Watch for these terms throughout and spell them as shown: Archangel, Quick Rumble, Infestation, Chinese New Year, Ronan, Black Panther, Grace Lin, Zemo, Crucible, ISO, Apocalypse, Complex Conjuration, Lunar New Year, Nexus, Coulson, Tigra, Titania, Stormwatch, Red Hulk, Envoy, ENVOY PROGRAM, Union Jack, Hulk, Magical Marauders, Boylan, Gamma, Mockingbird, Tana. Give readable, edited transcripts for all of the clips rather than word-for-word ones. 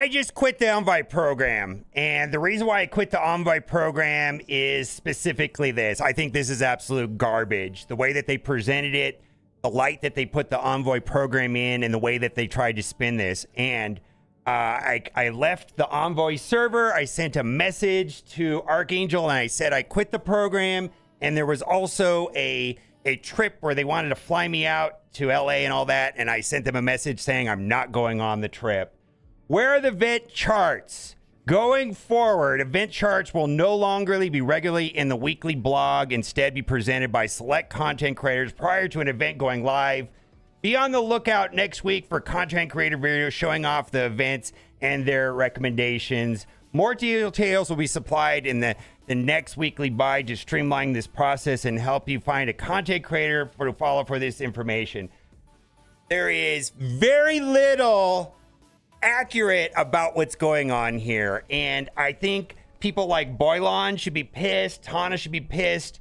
I just quit the Envoy program, and the reason why I quit the Envoy program is specifically this. I think this is absolute garbage. The way that they presented it, the light that they put the Envoy program in, and the way that they tried to spin this. And I left the Envoy server. I sent a message to Archangel, and I said I quit the program. And there was also a trip where they wanted to fly me out to LA and all that, and I sent them a message saying I'm not going on the trip. Where are the event charts? Going forward, event charts will no longer be regularly in the weekly blog, instead be presented by select content creators prior to an event going live. Be on the lookout next week for content creator videos showing off the events and their recommendations. More details will be supplied in the next weekly buy to streamline this process and help you find a content creator to follow for this information. There is very little accurate about what's going on here, and I think people like Boylan should be pissed. Tana should be pissed.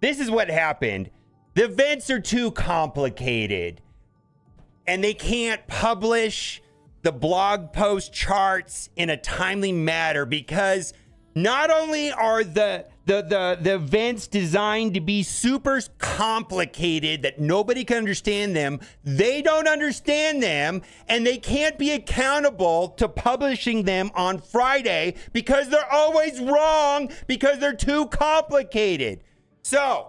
This is what happened. The events are too complicated, and they can't publish the blog post charts in a timely manner because not only are the events designed to be super complicated that nobody can understand them, they don't understand them, and they can't be accountable to publishing them on Friday because they're always wrong because they're too complicated. So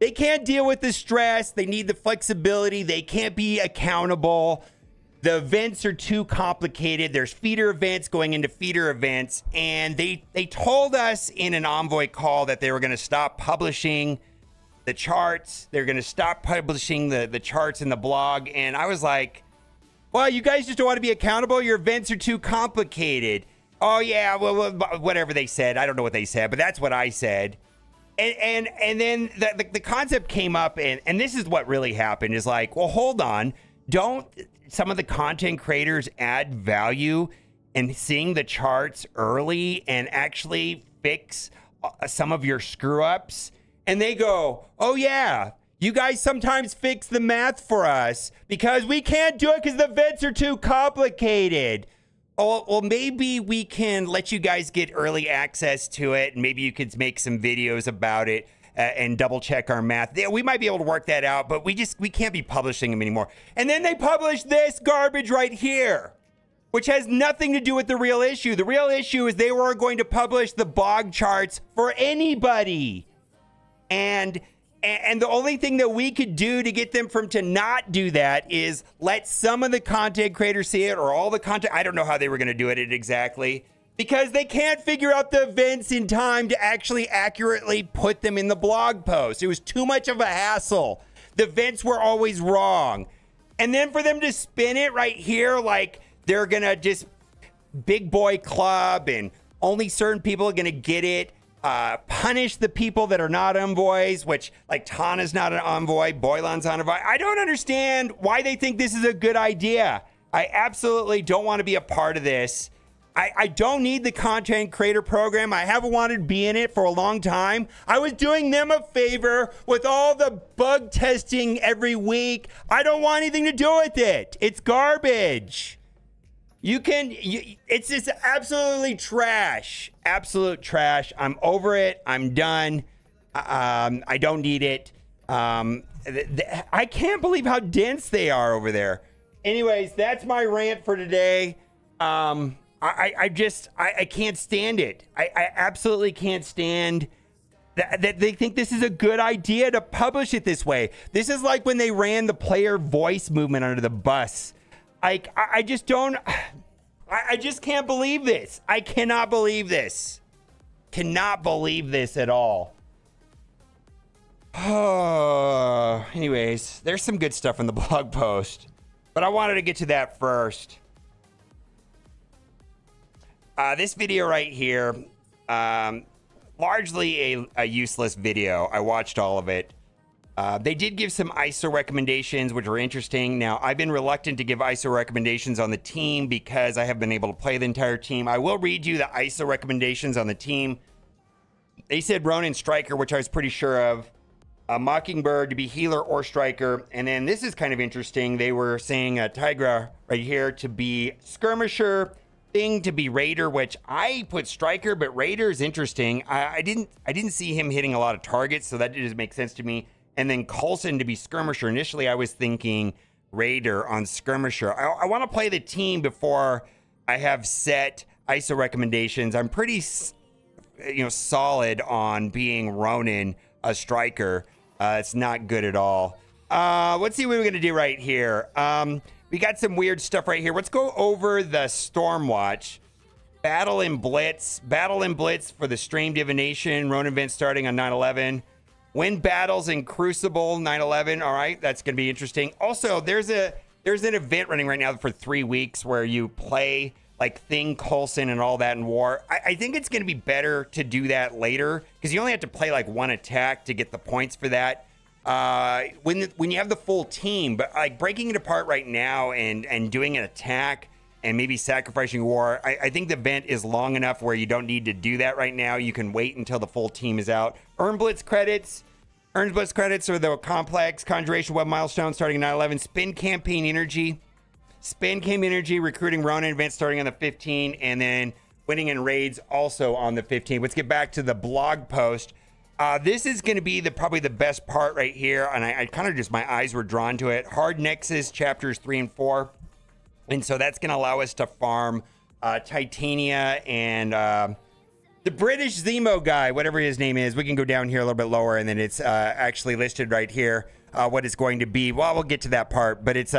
they can't deal with the stress. They need the flexibility. They can't be accountable. The events are too complicated. There's feeder events going into feeder events, and they told us in an Envoy call that they were going to stop publishing the charts. They're going to stop publishing the charts in the blog, and I was like, well, you guys just don't want to be accountable. Your events are too complicated. Oh yeah, well, whatever they said. I don't know what they said, but that's what I said. And then the concept came up, and this is what really happened is like, well, hold on. Don't some of the content creators add value and seeing the charts early and actually fix some of your screw ups? And they go, oh yeah, you guys sometimes fix the math for us because we can't do it because the events are too complicated. Oh, well, maybe we can let you guys get early access to it, and maybe you could make some videos about it. And double check our math. We might be able to work that out, but we can't be publishing them anymore. And then they publish this garbage right here, which has nothing to do with the real issue. The real issue is they were going to publish the blog charts for anybody. And the only thing that we could do to get them from to not do that is let some of the content creators see it or all the content. I don't know how they were going to do it exactly, because they can't figure out the events in time to actually accurately put them in the blog post. It was too much of a hassle. The events were always wrong. And then for them to spin it right here, like they're gonna just big boy club and only certain people are gonna get it, punish the people that are not envoys, which like Tana's not an envoy, Boylan's not an envoy. I don't understand why they think this is a good idea. I absolutely don't wanna be a part of this. I don't need the content creator program. I haven't wanted to be in it for a long time. I was doing them a favor with all the bug testing every week. I don't want anything to do with it. It's garbage. It's just absolutely trash. Absolute trash. I'm over it. I'm done. I don't need it. I can't believe how dense they are over there. Anyways, that's my rant for today. I can't stand it. I absolutely can't stand that they think this is a good idea to publish it this way. This is like when they ran the player voice movement under the bus. I just don't, I just can't believe this. I cannot believe this. Cannot believe this at all. Oh, anyways, there's some good stuff in the blog post, but I wanted to get to that first. This video right here, largely a useless video. I watched all of it. They did give some ISO recommendations, which are interesting. Now, I've been reluctant to give ISO recommendations on the team because I haven't been able to play the entire team. I will read you the ISO recommendations on the team. They said Ronan Striker, which I was pretty sure of. Mockingbird to be healer or striker. And then this is kind of interesting. They were saying Tigra right here to be skirmisher. thing to be Raider, which I put Striker, but Raider is interesting. I didn't see him hitting a lot of targets, so that doesn't make sense to me. And then Coulson to be Skirmisher. Initially, I was thinking Raider on Skirmisher. I want to play the team before I have set ISO recommendations. I'm pretty, solid on being Ronan a Striker. It's not good at all. Let's see what we're gonna do right here. We got some weird stuff right here. Let's go over the Stormwatch. Battle and Blitz for the Stream Divination. Ronan event starting on 9/11. Win battles in Crucible, 9/11. All right, that's going to be interesting. Also, there's an event running right now for 3 weeks where you play like Thing, Coulson, and all that in War. I think it's going to be better to do that later because you only have to play like one attack to get the points for that. When you have the full team, but like breaking it apart right now and doing an attack and maybe sacrificing War, I think the event is long enough where you don't need to do that right now. You can wait until the full team is out. Earn Blitz credits are the Complex Conjuration web milestone starting at 9/11. Spin campaign energy, recruiting Ronan event starting on the 15th, and then winning in raids also on the 15th. Let's get back to the blog post. This is going to be probably the best part right here, and I kind of just, my eyes were drawn to it. Hard Nexus chapters 3 and 4, and so that's going to allow us to farm Titania and the British Zemo guy, whatever his name is. We can go down here a little bit lower, and then it's actually listed right here what it's going to be. Well, we'll get to that part, but it's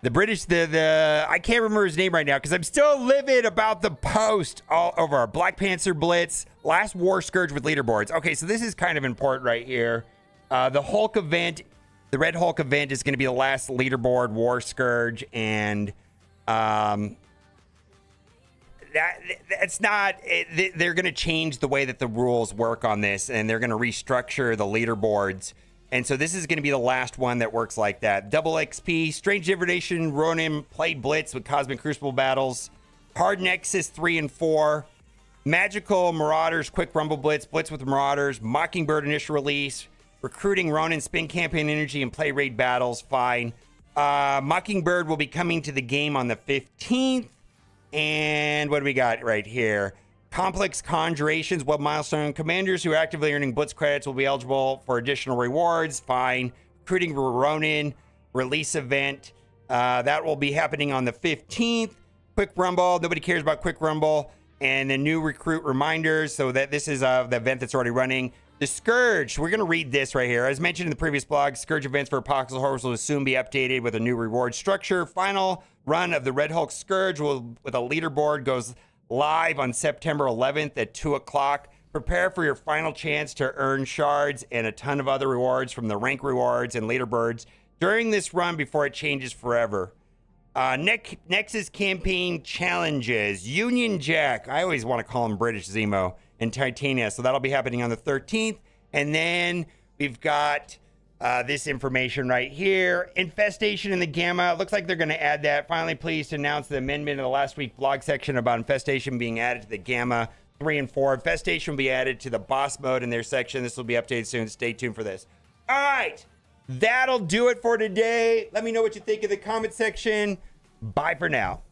the British, I can't remember his name right now because I'm still livid about the post all over. Our Black Panther Blitz, last War Scourge with leaderboards. Okay, so this is kind of important right here. The Hulk event, the Red Hulk event is going to be the last leaderboard War Scourge, and they're going to change the way that the rules work on this, and they're going to restructure the leaderboards. And so this is going to be the last one that works like that. Double XP, Strange Divination, Ronin, played Blitz with Cosmic Crucible battles, Hard Nexus 3 and 4, Magical Marauders, Quick Rumble Blitz, Blitz with Marauders, Mockingbird initial release, recruiting Ronin, Spin Campaign Energy, and play raid battles. Fine. Mockingbird will be coming to the game on the 15th. And what do we got right here? Complex Conjurations, web milestone. Commanders who are actively earning Blitz credits will be eligible for additional rewards. Fine. Recruiting Ronan, release event. That will be happening on the 15th. Quick Rumble. Nobody cares about Quick Rumble. And the new recruit reminders. So that this is the event that's already running. The Scourge. We're going to read this right here. As mentioned in the previous blog, Scourge events for Apocalypse Horrors will soon be updated with a new reward structure. Final run of the Red Hulk Scourge with a leaderboard goes live on September 11th at 2 o'clock. Prepare for your final chance to earn shards and a ton of other rewards from the rank rewards and leaderboards during this run before it changes forever. Nexus campaign challenges, Union Jack, I always want to call him British Zemo, and Titania. So that'll be happening on the 13th. And then we've got this information right here. Infestation in the Gamma. It looks like they're going to add that. Finally, pleased to announce the amendment in the last week's blog section about Infestation being added to the Gamma 3 and 4. Infestation will be added to the boss mode in their section. This will be updated soon. Stay tuned for this. All right. That'll do it for today. Let me know what you think in the comment section. Bye for now.